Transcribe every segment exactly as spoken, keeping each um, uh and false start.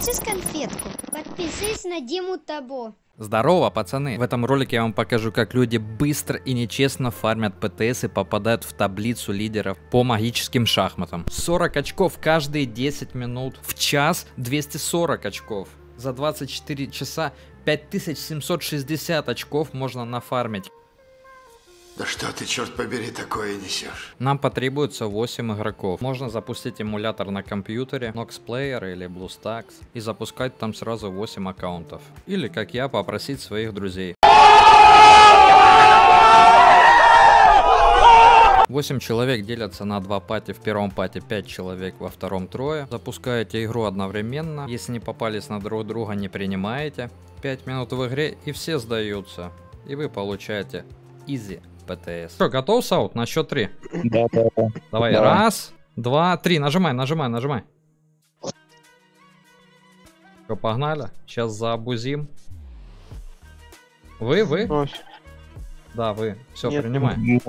хочешь конфетку? Подпишись на Диму Табу. Здорово, пацаны! В этом ролике я вам покажу, как люди быстро и нечестно фармят ПТС и попадают в таблицу лидеров по магическим шахматам. сорок очков каждые десять минут. В час двести сорок очков. За двадцать четыре часа пять тысяч семьсот шестьдесят очков можно нафармить. Да что ты, черт побери, такое несешь? Нам потребуется восемь игроков. Можно запустить эмулятор на компьютере, Nox Player или Bluestacks, и запускать там сразу восемь аккаунтов. Или, как я, попросить своих друзей. восемь человек делятся на два пати. В первом пати пять человек, во втором трое. Запускаете игру одновременно. Если не попались на друг друга, не принимаете. пять минут в игре, и все сдаются. И вы получаете изи ПТС. Что, готов, Саут? На счет три. Да, да, да. Давай, да. Раз, два, три. Нажимай, нажимай, нажимай. Все, погнали. Сейчас заобузим. Вы, вы? Брось. Да, вы. Все, нет, принимай. Нет.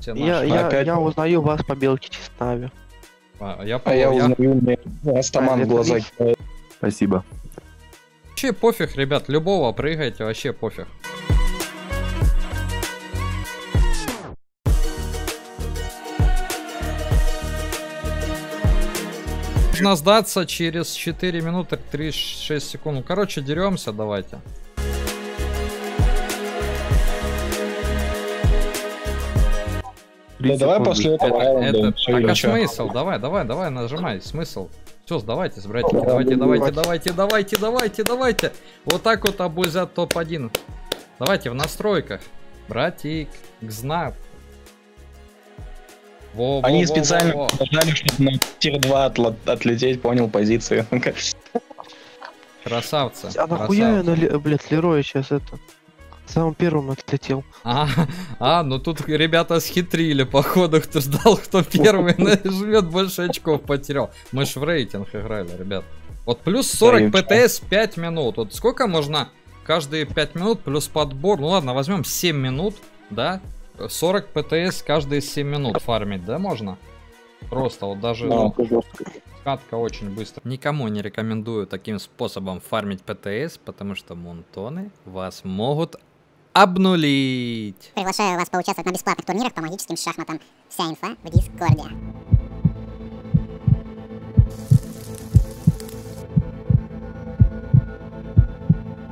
Все я, я, опять... я узнаю вас по белке чиставе. А я, а я узнаю, я... Астаман а, глаза. Спасибо. Вообще пофиг, ребят. Любого прыгайте, вообще пофиг. Нужно сдаться через четыре минуты тридцать шесть секунд. Короче, деремся, давайте. Да, давай после этого. Это, это, а как смысл? Давай, давай, давай, нажимай. Смысл. Все, сдавайтесь, братья. Давайте, давайте, давайте, давайте, давайте, давайте. Вот так вот обузят топ один. Давайте в настройках. Братик, знак. Во, Они во, специально во, во. Ждали, чтобы на тир два от, отлететь, понял позиции. Красавцы. А нахуя я, блядь, Лерой сейчас это самым первым отлетел? А, а, ну тут ребята схитрили, походу, кто ждал, кто первый нажмет, больше очков потерял. Мы ж в рейтинг играли, ребят. Вот плюс сорок ПТС пять минут. Вот сколько можно каждые пять минут плюс подбор? Ну ладно, возьмем семь минут, да? сорок ПТС каждые семь минут фармить, да, можно? Просто вот даже да, ну, катка очень быстро. Никому не рекомендую таким способом фармить ПТС, потому что мунтоны вас могут обнулить. Приглашаю вас поучаствовать на бесплатных турнирах по магическим шахматам. Вся инфа в Дискорде.